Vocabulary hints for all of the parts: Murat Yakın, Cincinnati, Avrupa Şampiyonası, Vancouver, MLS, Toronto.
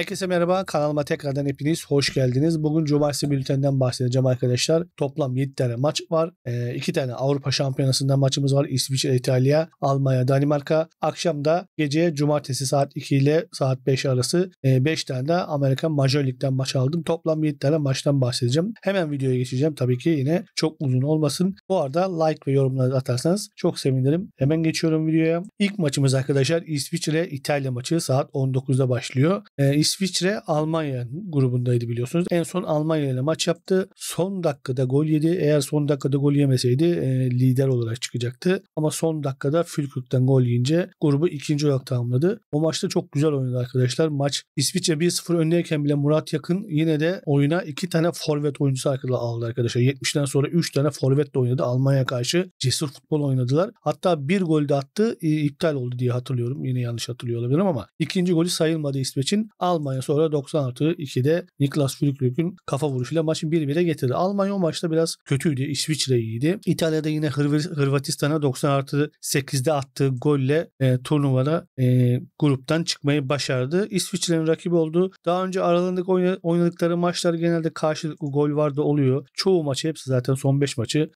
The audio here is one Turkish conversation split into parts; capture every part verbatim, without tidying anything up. Herkese merhaba, kanalıma tekrardan hepiniz hoş geldiniz. Bugün cumartesi bülteninden bahsedeceğim arkadaşlar. Toplam yedi tane maç var. E, iki tane Avrupa Şampiyonası'ndan maçımız var. İsviçre, İtalya, Almanya, Danimarka. Akşam da gece cumartesi saat iki ile saat beş arası e, beş tane de Amerikan Major Lig'den maç aldım. Toplam yedi tane maçtan bahsedeceğim. Hemen videoya geçeceğim. Tabii ki yine çok uzun olmasın. Bu arada like ve yorumları atarsanız çok sevinirim. Hemen geçiyorum videoya. İlk maçımız arkadaşlar İsviçre, İtalya maçı saat on dokuzda başlıyor. E, İsviçre Almanya grubundaydı biliyorsunuz. En son Almanya ile maç yaptı. Son dakikada gol yedi. Eğer son dakikada gol yemeseydi e, lider olarak çıkacaktı. Ama son dakikada Fülkürk'ten gol yiyince grubu ikinci olarak tamamladı. O maçta çok güzel oynadı arkadaşlar. Maç İsviçre bir sıfır öndeyken bile Murat Yakın yine de oyuna iki tane forvet oyuncusu arkada aldı arkadaşlar. yetmişten sonra üç tane forvetle oynadı. Almanya karşı cesur futbol oynadılar. Hatta bir gol de attı. E, iptal oldu diye hatırlıyorum. Yine yanlış hatırlıyor olabilirim ama ikinci golü sayılmadı İsveç'in. Almanya sonra doksan artı ikide Niklas Füllkrug'un kafa vuruşuyla maçı bir bire getirdi. Almanya o maçta biraz kötüydü. İsviçre iyiydi. İtalya'da yine Hırvatistan'a doksan artı sekizde attığı golle e, turnuvada e, gruptan çıkmayı başardı. İsviçre'nin rakibi oldu. Daha önce aralarındaki oynadıkları maçlar genelde karşılıklı gol var da oluyor. Çoğu maçı hepsi zaten son beş maçı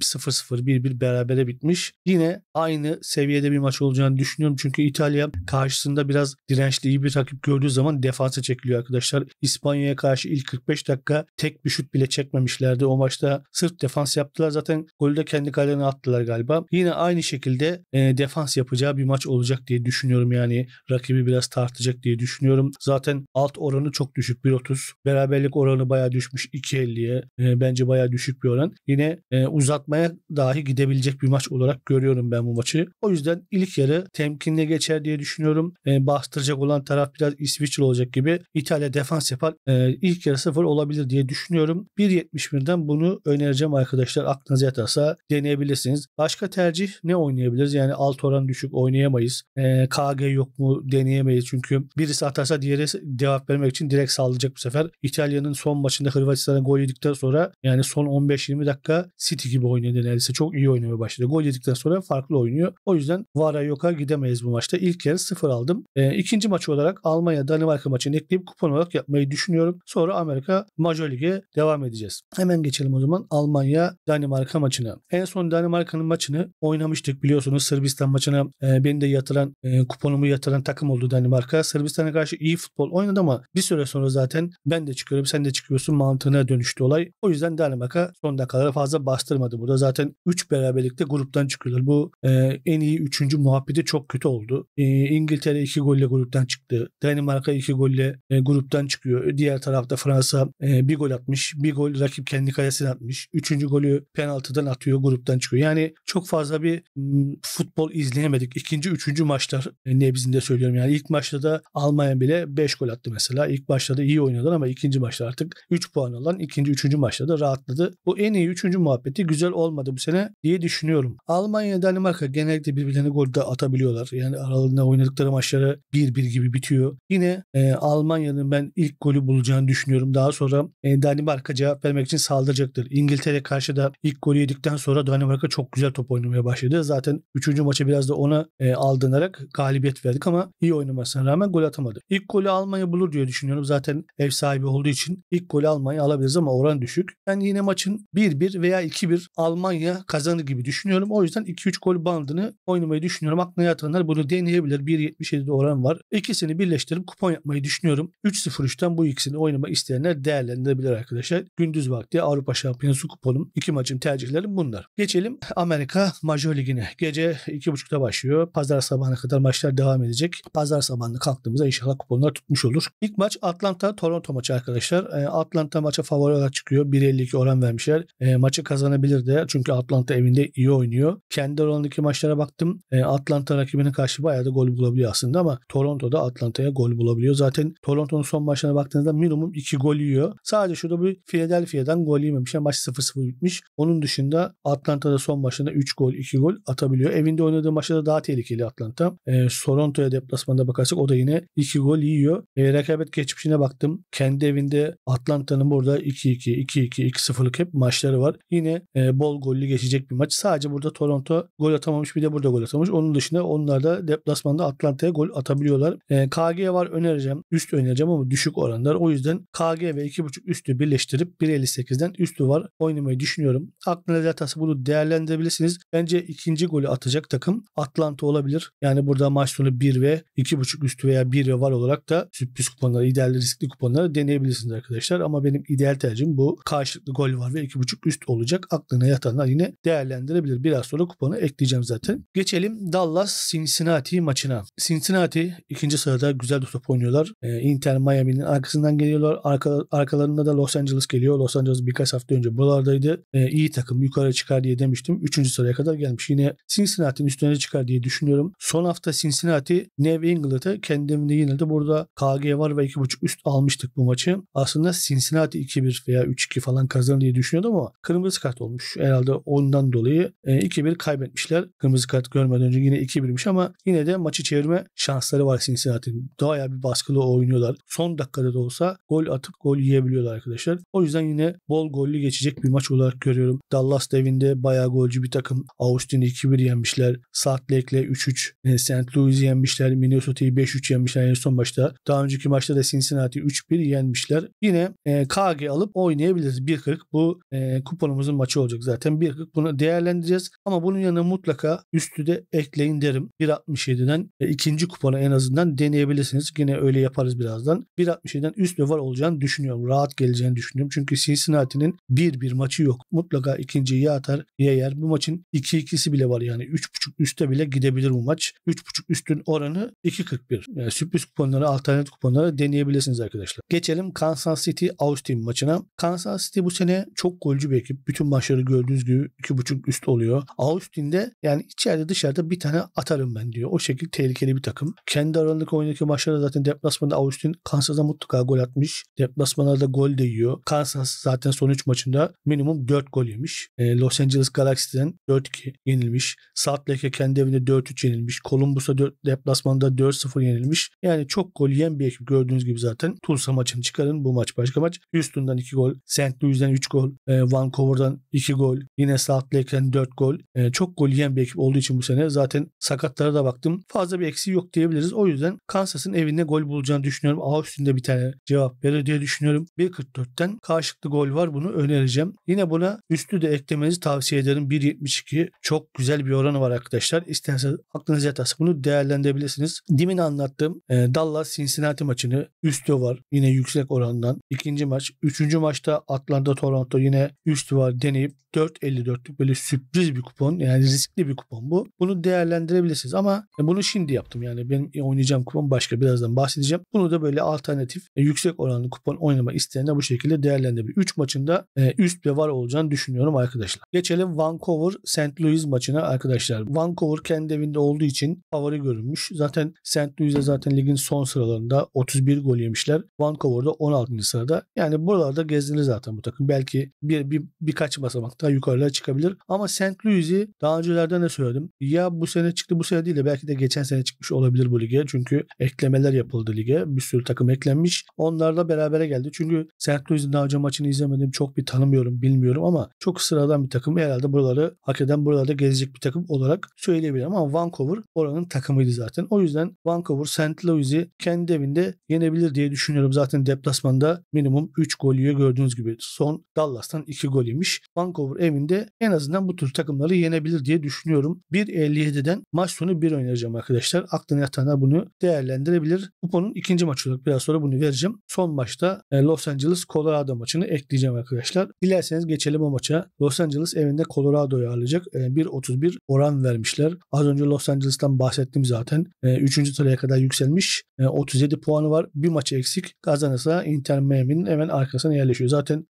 sıfır sıfır bir bir berabere bitmiş. Yine aynı seviyede bir maç olacağını düşünüyorum. Çünkü İtalya karşısında biraz dirençli iyi bir rakip gördüğü zaman defansa çekiliyor arkadaşlar. İspanya'ya karşı ilk kırk beş dakika tek bir şut bile çekmemişlerdi. O maçta sırf defans yaptılar. Zaten golü de kendi kalelerine attılar galiba. Yine aynı şekilde e, defans yapacağı bir maç olacak diye düşünüyorum. Yani rakibi biraz tartacak diye düşünüyorum. Zaten alt oranı çok düşük. bir otuz. Beraberlik oranı bayağı düşmüş. iki elliye. E, bence bayağı düşük bir oran. Yine e, uzatmaya dahi gidebilecek bir maç olarak görüyorum ben bu maçı. O yüzden ilk yarı temkinle geçer diye düşünüyorum. E, bastıracak olan taraf biraz İsviçre olacak gibi. İtalya defans yapar. E, ilk yarı sıfır olabilir diye düşünüyorum. bir yetmiş birden bunu önereceğim arkadaşlar. Aklınıza yatarsa deneyebilirsiniz. Başka tercih ne oynayabiliriz? Yani alt oran düşük oynayamayız. E, K G yok mu deneyemeyiz. Çünkü birisi atarsa diğeri cevap vermek için direkt saldıracak bu sefer. İtalya'nın son maçında Hırvatistan'a gol yedikten sonra yani son on beş yirmi dakika City gibi oynadı neredeyse. Çok iyi oynamaya başladı. Gol yedikten sonra farklı oynuyor. O yüzden vara yoka gidemeyiz bu maçta. İlk yarı sıfır aldım. E, ikinci maç olarak Almanya Danimarka Amerika maçını ekleyip kupon olarak yapmayı düşünüyorum. Sonra Amerika Major Lig'e devam edeceğiz. Hemen geçelim o zaman Almanya Danimarka maçına. En son Danimarka'nın maçını oynamıştık biliyorsunuz. Sırbistan maçına e, beni de yatıran e, kuponumu yatıran takım oldu Danimarka. Sırbistan'a karşı iyi futbol oynadı ama bir süre sonra zaten ben de çıkıyorum sen de çıkıyorsun mantığına dönüştü olay. O yüzden Danimarka son dakikalara fazla bastırmadı burada. Zaten üç beraberlikte gruptan çıkıyorlar. Bu e, en iyi üçüncü muhabbeti çok kötü oldu. E, İngiltere iki golle gruptan çıktı. Danimarka iki golle e, gruptan çıkıyor. Diğer tarafta Fransa e, bir gol atmış. Bir gol rakip kendi kalesine atmış. Üçüncü golü penaltıdan atıyor. Gruptan çıkıyor. Yani çok fazla bir m, futbol izleyemedik. İkinci, üçüncü maçlar e, nebzinde söylüyorum. Yani ilk maçta da Almanya bile beş gol attı mesela. İlk maçta da iyi oynadılar ama ikinci maçta artık üç puan alan ikinci, üçüncü maçta da rahatladı. Bu en iyi üçüncü muhabbeti güzel olmadı bu sene diye düşünüyorum. Almanya, Danimarka genellikle birbirlerine gol de atabiliyorlar. Yani aralarında oynadıkları maçları bir bir gibi bitiyor. Yine E, Almanya'nın ben ilk golü bulacağını düşünüyorum. Daha sonra e, Danimarka cevap vermek için saldıracaktır. İngiltere karşı da ilk golü yedikten sonra Danimarka çok güzel top oynamaya başladı. Zaten üçüncü maça biraz da ona e, aldanarak galibiyet verdik ama iyi oynamasına rağmen gol atamadı. İlk golü Almanya bulur diye düşünüyorum. Zaten ev sahibi olduğu için ilk golü Almanya alabiliriz ama oran düşük. Ben yine maçın bir bir veya iki bir Almanya kazanır gibi düşünüyorum. O yüzden iki üç gol bandını oynamayı düşünüyorum. Aklına yatanlar bunu deneyebilir. bir yetmiş yedide oran var. İkisini birleştirip kupon yapmayı düşünüyorum. üç sıfır üçten bu ikisini oynamak isteyenler değerlendirebilir arkadaşlar. Gündüz vakti Avrupa Şampiyonası kuponum. İki maçım tercihlerim bunlar. Geçelim Amerika Major Ligi'ne. Gece iki buçukta başlıyor. Pazar sabahına kadar maçlar devam edecek. Pazar sabahında kalktığımızda inşallah kuponlar tutmuş olur. İlk maç Atlanta Toronto maçı arkadaşlar. Atlanta maça favori olarak çıkıyor. bir elli iki oran vermişler. E, maçı kazanabilir de çünkü Atlanta evinde iyi oynuyor. Kendi oranındaki maçlara baktım. E, Atlanta rakibine karşı bayağı da gol bulabiliyor aslında ama Toronto'da Atlanta'ya gol bulabiliyor. Zaten Toronto'nun son maçlarına baktığınızda minimum iki gol yiyor. Sadece şurada bir Philadelphia'dan gol yememiş. Yani maç sıfır sıfır bitmiş. Onun dışında Atlanta'da son maçında üç gol iki gol atabiliyor. Evinde oynadığı maçlarda daha tehlikeli Atlanta. E, Toronto'ya deplasmanda bakarsak o da yine iki gol yiyor. E, rekabet geçmişine baktım. Kendi evinde Atlanta'nın burada iki iki, iki iki, iki sıfırlık hep maçları var. Yine e, bol gollü geçecek bir maç. Sadece burada Toronto gol atamamış bir de burada gol atamamış. Onun dışında onlar da deplasmanda Atlanta'ya gol atabiliyorlar. E, K G var önereceğim vereceğim, üst oynayacağım ama düşük oranlar. O yüzden K G ve iki buçuk üstü birleştirip bir elli sekizden üstü var oynamayı düşünüyorum. Aklınız yatası bunu değerlendirebilirsiniz. Bence ikinci golü atacak takım Atlanta olabilir. Yani burada maç sonu bir ve iki buçuk üstü veya bir ve var olarak da sürpriz kuponları, ideal riskli kuponları deneyebilirsiniz arkadaşlar. Ama benim ideal tercihim bu. Karşılıklı gol var ve iki buçuk üst olacak. Aklına yatanlar yine değerlendirebilir. Biraz sonra kuponu ekleyeceğim zaten. Geçelim Dallas Cincinnati maçına. Cincinnati ikinci sırada güzel bir top oynuyorlar. Ee, Inter Miami'nin arkasından geliyorlar. Arka, arkalarında da Los Angeles geliyor. Los Angeles birkaç hafta önce buralardaydı. Ee, iyi takım yukarı çıkar diye demiştim. Üçüncü sıraya kadar gelmiş. Yine Cincinnati'nin üstüne çıkar diye düşünüyorum. Son hafta Cincinnati New England'a kendi evinde yenildi. Burada K G var ve iki buçuk üst almıştık bu maçı. Aslında Cincinnati iki bir veya üç iki falan kazanır diye düşünüyordum ama kırmızı kart olmuş. Herhalde ondan dolayı iki bir kaybetmişler. Kırmızı kart görmeden önce yine iki birmiş ama yine de maçı çevirme şansları var Cincinnati'nin. Bayağı bir baskılı oynuyorlar. Son dakikada da olsa gol atıp gol yiyebiliyorlar arkadaşlar. O yüzden yine bol gollü geçecek bir maç olarak görüyorum. Dallas evinde bayağı golcü bir takım. Austin'i iki bir yenmişler. Salt Lake'le üç üç. Saint Louis'i yenmişler. Minnesota'yı beş üç yenmişler en son maçta. Daha önceki maçta da Cincinnati üç bir yenmişler. Yine K G alıp oynayabiliriz. bir kırk bu kuponumuzun maçı olacak zaten. bir kırk bunu değerlendireceğiz. Ama bunun yanına mutlaka üstü de ekleyin derim. bir altmış yediden ikinci kuponu en azından deneyebilirsiniz. Yine öyle yaparız birazdan. bir altmış yediden üstü var olacağını düşünüyorum. Rahat geleceğini düşünüyorum. Çünkü Cincinnati'nin bir bir maçı yok. Mutlaka ikinciyi ya atar ya yer. Bu maçın iki ikisi bile var yani. üç buçuk üstte bile gidebilir bu maç. üç buçuk üstün oranı iki kırk bir. Yani sürpriz kuponları, alternatif kuponları deneyebilirsiniz arkadaşlar. Geçelim Kansas City Austin maçına. Kansas City bu sene çok golcü bir ekip. Bütün maçları gördüğünüz gibi iki buçuk üst oluyor. Austin'de yani içeride dışarıda bir tane atarım ben diyor. O şekilde tehlikeli bir takım. Kendi aralarındaki oyundaki maçlarda zaten deplasmanda Austin Kansas'a mutlaka gol atmış. Deplasmanlarda gol de yiyor. Kansas zaten son üç maçında minimum dört gol yemiş. E, Los Angeles Galaxy'den dört iki yenilmiş. Salt Lake'e kendi evinde dört üç yenilmiş. Columbus'a dört, deplasmanda dört sıfır yenilmiş. Yani çok gol yiyen bir ekip gördüğünüz gibi zaten. Tulsa maçını çıkarın. Bu maç başka maç. Houston'dan iki gol. Saint Louis'den üç gol. E, Vancouver'dan iki gol. Yine Salt Lake'den dört gol. E, çok gol yiyen bir ekip olduğu için bu sene zaten sakatlara da baktım. Fazla bir eksiği yok diyebiliriz. O yüzden Kansas'ın evinde gol bulacağını düşünüyorum. Austin'de bir tane cevap verir diye düşünüyorum. bir kırk dörtten karşılıklı gol var. Bunu önereceğim. Yine buna üstü de eklemenizi tavsiye ederim. bir yetmiş iki çok güzel bir oranı var arkadaşlar. İsterseniz aklınız yatarsa bunu değerlendirebilirsiniz. Demin anlattığım e, Dallas Cincinnati maçını üstü var. Yine yüksek orandan. İkinci maç. Üçüncü maçta Atlanta Toronto yine üstü var deneyip dört elli dörtlük böyle sürpriz bir kupon. Yani riskli bir kupon bu. Bunu değerlendirebilirsiniz ama bunu şimdi yaptım. Yani benim oynayacağım kupon başka. Birazdan bahsedeceğim. Bunu da böyle alternatif e, yüksek oranlı kupon oynamak isteyenler bu şekilde değerlendirebilir. üç maçında e, üst ve var olacağını düşünüyorum arkadaşlar. Geçelim Vancouver Saint Louis maçına arkadaşlar. Vancouver kendi evinde olduğu için favori görünmüş. Zaten Saint Louis'e zaten ligin son sıralarında otuz bir gol yemişler. Vancouver'da on altıncı sırada. Yani buralarda gezdiniz zaten bu takım. Belki bir, bir birkaç basamak daha yukarılara çıkabilir. Ama Saint Louis'i daha öncelerde ne söyledim? Ya bu sene çıktı bu sene değil de belki de geçen sene çıkmış olabilir bu lige. Çünkü eklemeler yapıldı lige. Bir sürü takım eklenmiş. Onlarla berabere geldi. Çünkü Saint Louis'in daha önce maçını izlemedim. Çok bir tanımıyorum, bilmiyorum ama çok sıradan bir takım. Herhalde buraları hak eden, buralarda gezecek bir takım olarak söyleyebilirim ama Vancouver oranın takımıydı zaten. O yüzden Vancouver Saint Louis'i kendi evinde yenebilir diye düşünüyorum. Zaten deplasmanda minimum üç gol yiyor gördüğünüz gibi. Son Dallas'tan iki gol yemiş. Vancouver evinde en azından bu tür takımları yenebilir diye düşünüyorum. bir elli yediden maç sonu bir oynayacağım arkadaşlar. Aklına yatanlar bunu değerlendirebilir. Kuponun ikinci maçı olarak biraz sonra bunu vereceğim. Son maçta Los Angeles Colorado maçını ekleyeceğim arkadaşlar. Dilerseniz geçelim o maça. Los Angeles evinde Colorado'yu ağırlayacak. bir otuz bir oran vermişler. Az önce Los Angeles'tan bahsettim zaten. üçüncü sıraya kadar yükselmiş. otuz yedi puanı var. Bir maçı eksik. Kazanırsa Inter Miami'nin hemen arkasına yerleşiyor. Zaten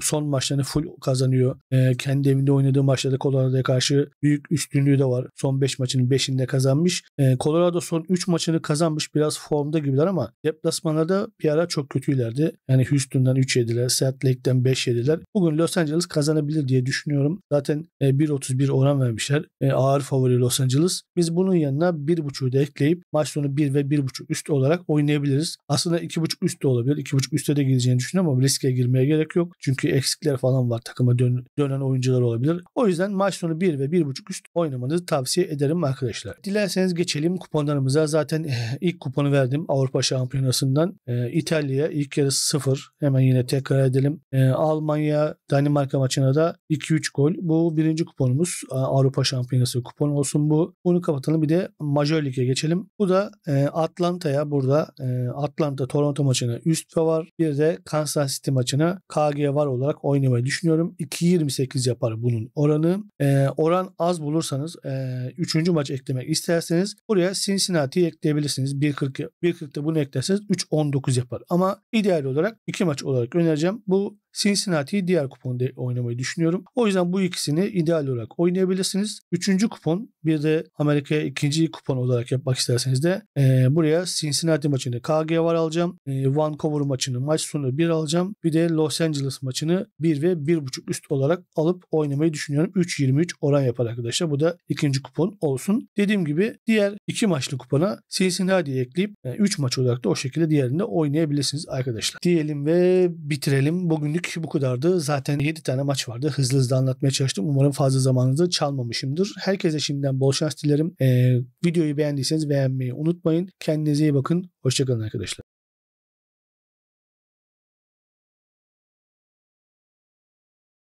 son maçlarını full kazanıyor. Kendi evinde oynadığı maçlarda Colorado'ya karşı büyük üstünlüğü de var. Son beş maçının beşinde kazanmış. Colorado son üç maçını kazanmış. Biraz formda gibiler ama deplasmanlarda bir ara çok kötüylerdi. Yani Houston'dan üç yediler. Salt Lake'den beş yediler. Bugün Los Angeles kazanabilir diye düşünüyorum. Zaten bir otuz bir oran vermişler. Ağır favori Los Angeles. Biz bunun yanına bir buçuğu da ekleyip maç sonu bir ve bir buçuk üst olarak oynayabiliriz. Aslında iki buçuk üst de olabilir. iki buçuk üstte de gireceğini düşünüyorum ama riske girmeye gerek yok. Çünkü eksikler falan var. Takıma dön dönen oyuncular olabilir. O yüzden maç sonu bir ve bir buçuk üst oynamanızı tavsiye ederim arkadaşlar. Dilerseniz geçelim kuponlarımıza. Zaten ilk kuponu verdim. Avrupa Şampiyonası'ndan. E, İtalya ilk yarı sıfır. Hemen yine tekrar edelim. E, Almanya Danimarka maçına da iki üç gol. Bu birinci kuponumuz. Avrupa Şampiyonası kuponu olsun bu. Bunu kapatalım. Bir de Major Lig'e geçelim. Bu da e, Atlanta'ya burada e, Atlanta Toronto maçına üst var. Bir de Kansas City maçına K G var olarak oynamayı düşünüyorum. iki yirmi sekiz yapar bunun oranı. E, oran az bulursanız üçüncü E, maç eklemek isterseniz buraya Cincinnati'yi ekleyebilirsiniz. bir kırk, bir kırkta bunu eklerseniz üç on dokuz yapar. Ama ideal olarak iki maç olarak önereceğim. Bu Cincinnati'yi diğer kuponda oynamayı düşünüyorum. O yüzden bu ikisini ideal olarak oynayabilirsiniz. Üçüncü kupon bir de Amerika'ya ikinci kupon olarak yapmak isterseniz de e, buraya Cincinnati maçını K G var alacağım. E, Vancouver maçını maç sonu bir alacağım. Bir de Los Angeles maçını bir ve bir buçuk üst olarak alıp oynamayı düşünüyorum. üç yirmi üç oran yapar arkadaşlar. Bu da ikinci kupon olsun. Dediğim gibi diğer iki maçlı kupona Cincinnati'yi ekleyip yani üç maç olarak da o şekilde diğerinde oynayabilirsiniz arkadaşlar. Diyelim ve bitirelim. Bugünlük bu kadardı. Zaten yedi tane maç vardı. Hızlı hızlı anlatmaya çalıştım. Umarım fazla zamanınızı çalmamışımdır. Herkese şimdiden bol şans dilerim. Ee, videoyu beğendiyseniz beğenmeyi unutmayın. Kendinize iyi bakın. Hoşçakalın arkadaşlar.